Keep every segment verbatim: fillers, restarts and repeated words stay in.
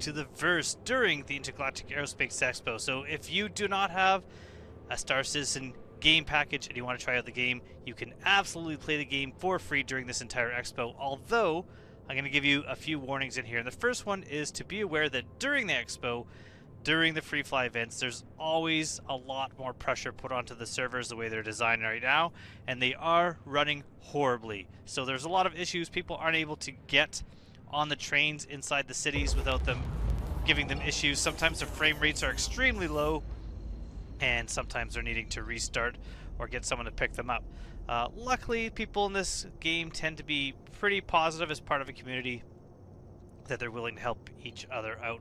To the verse during the Intergalactic Aerospace Expo. So if you do not have a Star Citizen game package and you want to try out the game, you can absolutely play the game for free during this entire expo, although I'm going to give you a few warnings in here. And the first one is to be aware that during the expo, during the free fly events, there's always a lot more pressure put onto the servers the way they're designed right now, and they are running horribly. So there's a lot of issues. People aren't able to get on the trains inside the cities without them giving them issues. Sometimes the frame rates are extremely low, and sometimes they're needing to restart or get someone to pick them up. Uh, luckily, people in this game tend to be pretty positive as part of a community that they're willing to help each other out.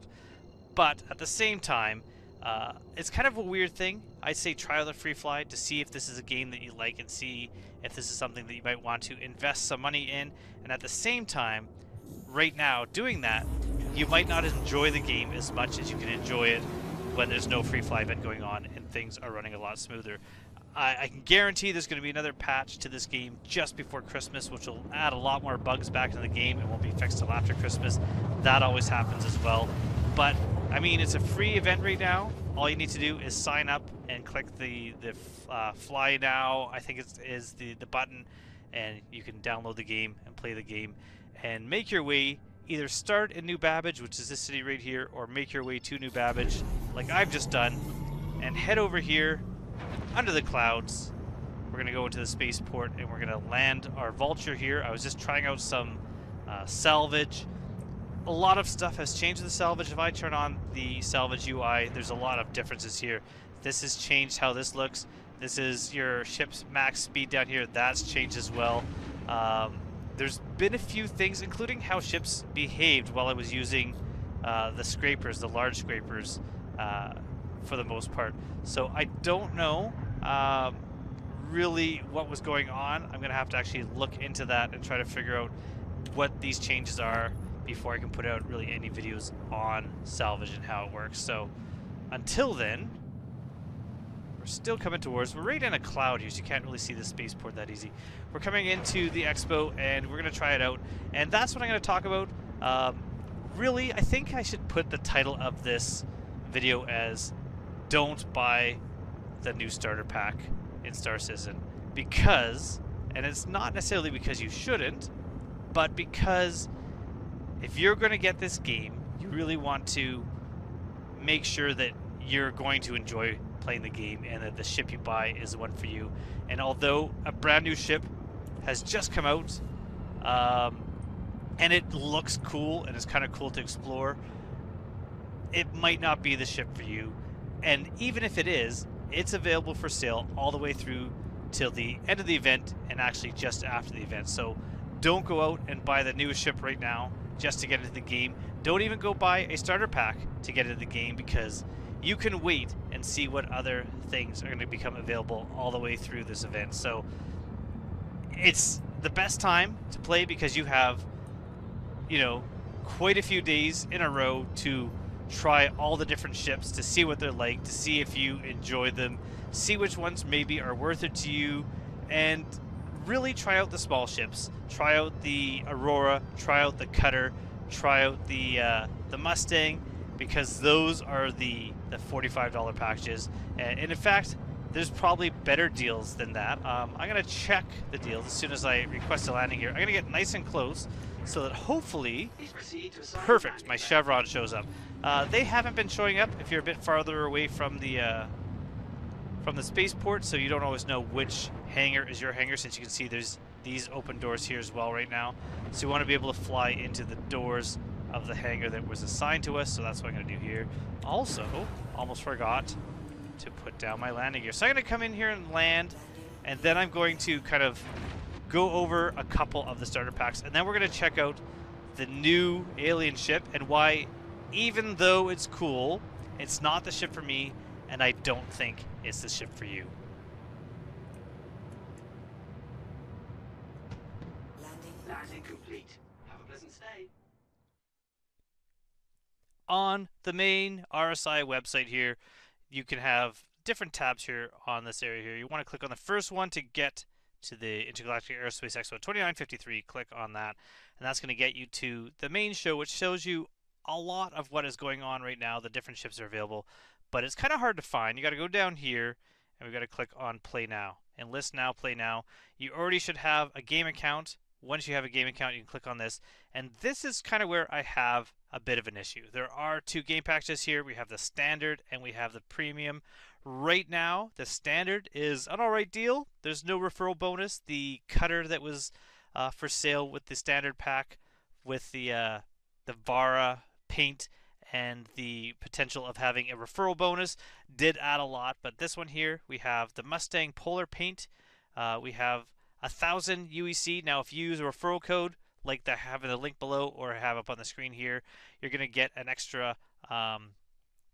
But at the same time, uh, it's kind of a weird thing. I say try out the free fly to see if this is a game that you like and see if this is something that you might want to invest some money in. And at the same time, right now, doing that, you might not enjoy the game as much as you can enjoy it when there's no free fly event going on and things are running a lot smoother. I, I can guarantee there's going to be another patch to this game just before Christmas, which will add a lot more bugs back into the game and won't be fixed till after Christmas. That always happens as well. But, I mean, it's a free event right now. All you need to do is sign up and click the, the uh, fly now, I think it's, is the, the button, and you can download the game and play the game and make your way, either start in New Babbage, which is this city right here, or make your way to New Babbage, like I've just done, and head over here, under the clouds. We're going to go into the spaceport, and we're going to land our Vulture here. I was just trying out some uh, salvage. A lot of stuff has changed with the salvage. If I turn on the salvage U I, there's a lot of differences here. This has changed how this looks. This is your ship's max speed down here. That's changed as well. Um, There's been a few things, including how ships behaved while I was using uh, the scrapers, the large scrapers, uh, for the most part. So I don't know um, really what was going on. I'm going to have to actually look into that and try to figure out what these changes are before I can put out really any videos on salvage and how it works. So until then, we're still coming towards, we're right in a cloud here, so you can't really see the spaceport that easy. We're coming into the expo, and we're going to try it out, and that's what I'm going to talk about. Um, really, I think I should put the title of this video as Don't Buy the New Starter Pack in Star Citizen, because, and it's not necessarily because you shouldn't, but because if you're going to get this game, you really want to make sure that you're going to enjoy playing the game and that the ship you buy is the one for you. And although a brand new ship has just come out, um, and it looks cool and it's kind of cool to explore, it might not be the ship for you. And even if it is, it's available for sale all the way through till the end of the event, and actually just after the event. So don't go out and buy the newest ship right now just to get into the game. Don't even go buy a starter pack to get into the game, because you can wait and see what other things are going to become available all the way through this event. So it's the best time to play, because you have, you know, quite a few days in a row to try all the different ships, to see what they're like, to see if you enjoy them, see which ones maybe are worth it to you, and really try out the small ships. Try out the Aurora, try out the Cutter, try out the, uh, the Mustang, because those are the, the forty-five dollar packages. And, and in fact, there's probably better deals than that. Um, I'm gonna check the deals as soon as I request a landing here. I'm gonna get nice and close so that hopefully, perfect, my Chevron shows up. Uh, they haven't been showing up if you're a bit farther away from the, uh, from the spaceport, so you don't always know which hangar is your hangar, since you can see there's these open doors here as well right now. So you wanna be able to fly into the doors of the hangar that was assigned to us, so that's what I'm going to do here. Also, almost forgot to put down my landing gear. So I'm going to come in here and land, and then I'm going to kind of go over a couple of the starter packs, and then we're going to check out the new alien ship and why, even though it's cool, it's not the ship for me, and I don't think it's the ship for you. That is incomplete. Have a pleasant stay. On the main R S I website here, you can have different tabs here on this area here. You want to click on the first one to get to the Intergalactic Aerospace Expo twenty-nine fifty-three. Click on that, and that's going to get you to the main show, which shows you a lot of what is going on right now. The different ships are available, but it's kind of hard to find. You got to go down here, and we've got to click on Play Now. And list now, play now. You already should have a game account. Once you have a game account, you can click on this. And this is kind of where I have a bit of an issue. There are two game packages here. We have the standard and we have the premium. Right now, the standard is an all right deal. There's no referral bonus. The cutter that was uh, for sale with the standard pack, with the uh, the Vara paint and the potential of having a referral bonus, did add a lot. But this one here, we have the Mustang Polar paint. Uh, we have a thousand U E C. Now, if you use a referral code like the have in the link below or have up on the screen here, you're going to get an extra um,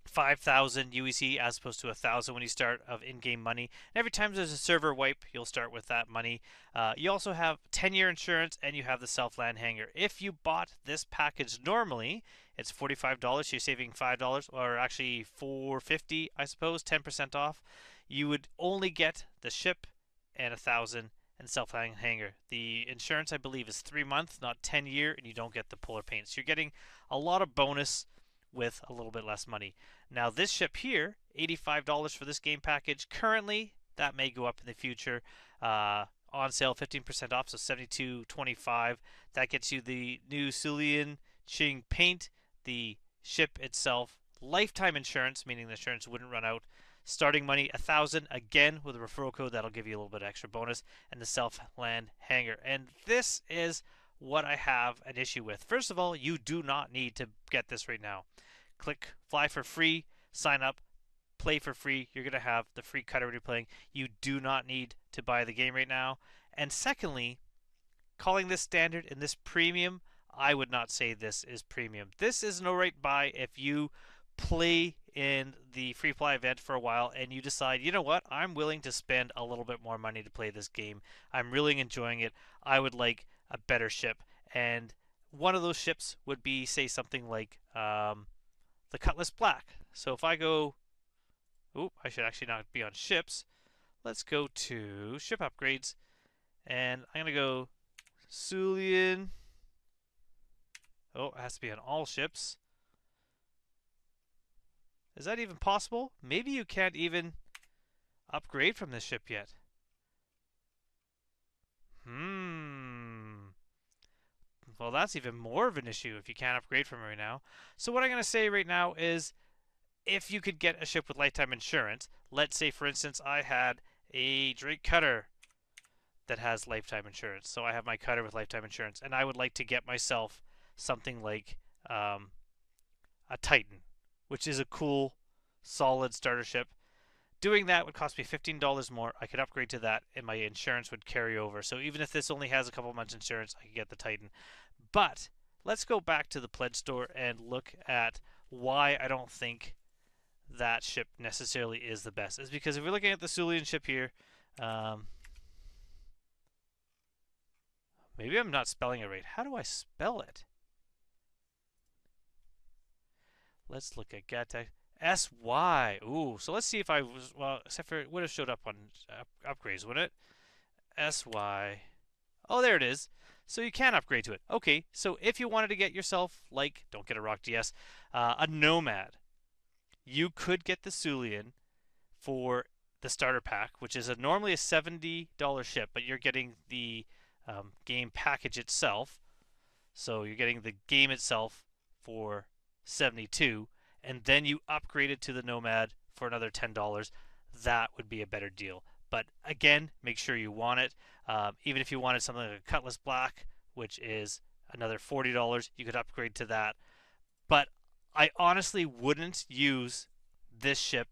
five thousand U E C as opposed to a thousand when you start of in-game money. And every time there's a server wipe, you'll start with that money. Uh, you also have ten-year insurance, and you have the self-land hangar. If you bought this package normally, it's forty-five dollars, so you're saving five dollars, or actually four fifty, I suppose, ten percent off. You would only get the ship and one thousand and self-hang hangar. The insurance, I believe, is three months, not ten year, and you don't get the polar paint. So you're getting a lot of bonus with a little bit less money. Now, this ship here, eighty-five dollars for this game package. Currently, that may go up in the future. Uh, on sale, fifteen percent off, so seventy-two twenty-five. That gets you the new Sulian Qing paint, the ship itself, lifetime insurance, meaning the insurance wouldn't run out, starting money a thousand, again with a referral code that'll give you a little bit extra bonus, and the self land hangar. And this is what I have an issue with. First of all, you do not need to get this right now. Click fly for free, sign up, play for free. You're going to have the free cutter when you're playing. You do not need to buy the game right now. And secondly, calling this standard and this premium, I would not say this is premium. This is an alright buy if you play in the free play event for a while and you decide, you know what, I'm willing to spend a little bit more money to play this game. I'm really enjoying it. I would like a better ship. And one of those ships would be, say, something like um, the Cutlass Black. So if I go, oh, I should actually not be on ships. Let's go to ship upgrades. And I'm going to go Sulian. Oh, it has to be on all ships. Is that even possible? Maybe you can't even upgrade from this ship yet. Hmm. Well, that's even more of an issue if you can't upgrade from it right now. So what I'm going to say right now is, if you could get a ship with lifetime insurance, let's say, for instance, I had a Drake Cutter that has lifetime insurance. So I have my Cutter with lifetime insurance, and I would like to get myself something like um, a Titan, which is a cool, solid starter ship. Doing that would cost me fifteen dollars more. I could upgrade to that, and my insurance would carry over. So even if this only has a couple months insurance, I could get the Titan. But let's go back to the pledge store and look at why I don't think that ship necessarily is the best. It's because if we're looking at the Sulian ship here, um, maybe I'm not spelling it right. How do I spell it? Let's look at Gattac. S Y. Ooh, so let's see if I was, well, except for it would have showed up on up, upgrades, wouldn't it? S Y. Oh, there it is. So you can upgrade to it. Okay, so if you wanted to get yourself, like, don't get a Rock D S, uh, a Nomad, you could get the Sulian for the starter pack, which is a, normally a seventy dollar ship, but you're getting the um, game package itself. So you're getting the game itself for seventy-two, and then you upgrade it to the Nomad for another ten dollars. That would be a better deal. But again, make sure you want it. Um, even if you wanted something like a Cutlass Black, which is another forty dollars, you could upgrade to that. But I honestly wouldn't use this ship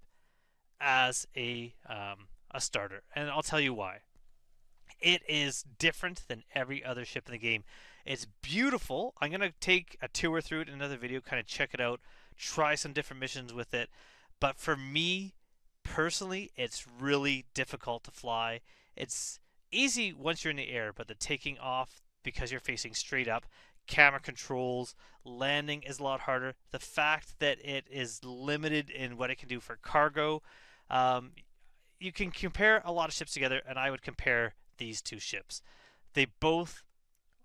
as a um, a starter, and I'll tell you why. It is different than every other ship in the game. It's beautiful. I'm going to take a tour through it in another video, kind of check it out, try some different missions with it. But for me, personally, it's really difficult to fly. It's easy once you're in the air, but the taking off, because you're facing straight up. Camera controls, landing is a lot harder. The fact that it is limited in what it can do for cargo, um, you can compare a lot of ships together, and I would compare these two ships. They both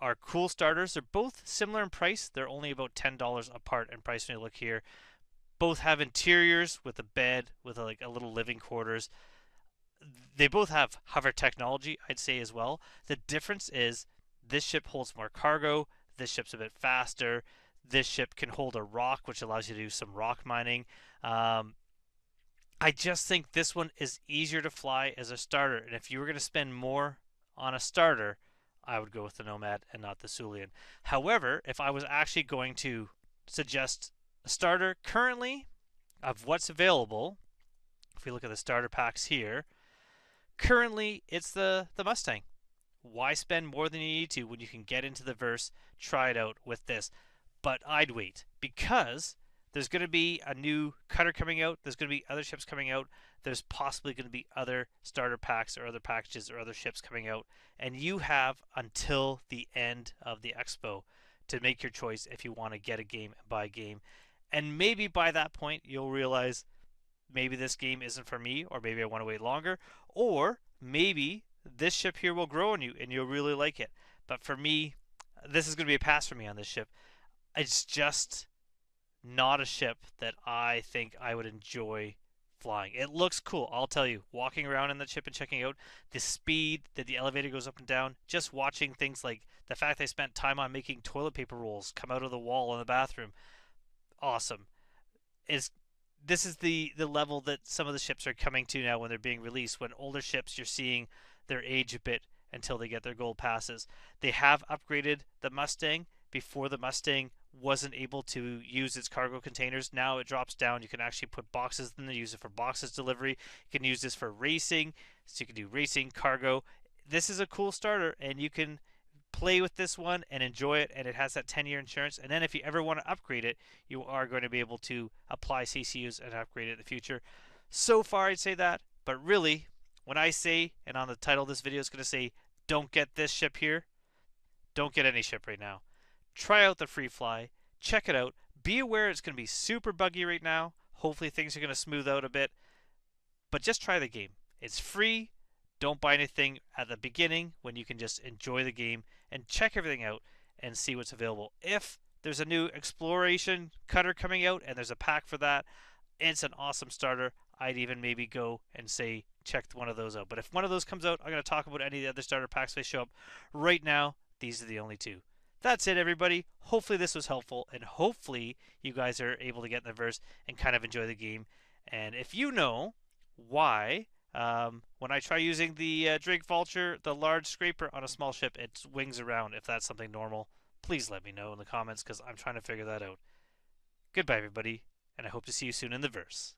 are cool starters. They're both similar in price. They're only about ten dollars apart in price when you look here. Both have interiors with a bed, with a, like a little living quarters. They both have hover technology, I'd say, as well. The difference is this ship holds more cargo. This ship's a bit faster. This ship can hold a rock, which allows you to do some rock mining. Um, I just think this one is easier to fly as a starter. And if you were going to spend more on a starter, I would go with the Nomad and not the Sulian. However, if I was actually going to suggest a starter currently of what's available, if we look at the starter packs here, currently it's the, the Mustang. Why spend more than you need to when you can get into the verse, try it out with this? But I'd wait, because there's going to be a new cutter coming out. There's going to be other ships coming out. There's possibly going to be other starter packs or other packages or other ships coming out. And you have until the end of the expo to make your choice if you want to get a game and buy a game. And maybe by that point, you'll realize maybe this game isn't for me, or maybe I want to wait longer, or maybe this ship here will grow on you and you'll really like it. But for me, this is going to be a pass for me on this ship. It's just not a ship that I think I would enjoy flying. It looks cool, I'll tell you. Walking around in the ship and checking out the speed that the elevator goes up and down, just watching things like the fact they spent time on making toilet paper rolls come out of the wall in the bathroom. Awesome. It's this is the the level that some of the ships are coming to now when they're being released. When older ships, you're seeing their age a bit until they get their gold passes. They have upgraded the Mustang. Before, the Mustang wasn't able to use its cargo containers. Now it drops down. You can actually put boxes in there, use it for boxes delivery. You can use this for racing, so you can do racing, cargo. This is a cool starter, and you can play with this one and enjoy it, and it has that ten year insurance. And then if you ever want to upgrade it, you are going to be able to apply C C Us and upgrade it in the future. So far, I'd say that, but really, when I say, and on the title of this video, it's going to say, don't get this ship here. Don't get any ship right now. Try out the free fly. Check it out. Be aware it's going to be super buggy right now. Hopefully things are going to smooth out a bit. But just try the game. It's free. Don't buy anything at the beginning when you can just enjoy the game and check everything out and see what's available. If there's a new exploration cutter coming out and there's a pack for that, it's an awesome starter. I'd even maybe go and say, check one of those out. But if one of those comes out, I'm going to talk about any of the other starter packs they show up. Right now, these are the only two. That's it, everybody. Hopefully this was helpful, and hopefully you guys are able to get in the verse and kind of enjoy the game. And if you know why, um, when I try using the uh, Drake Vulture, the large scraper on a small ship, it wings around. If that's something normal, please let me know in the comments, because I'm trying to figure that out. Goodbye, everybody, and I hope to see you soon in the verse.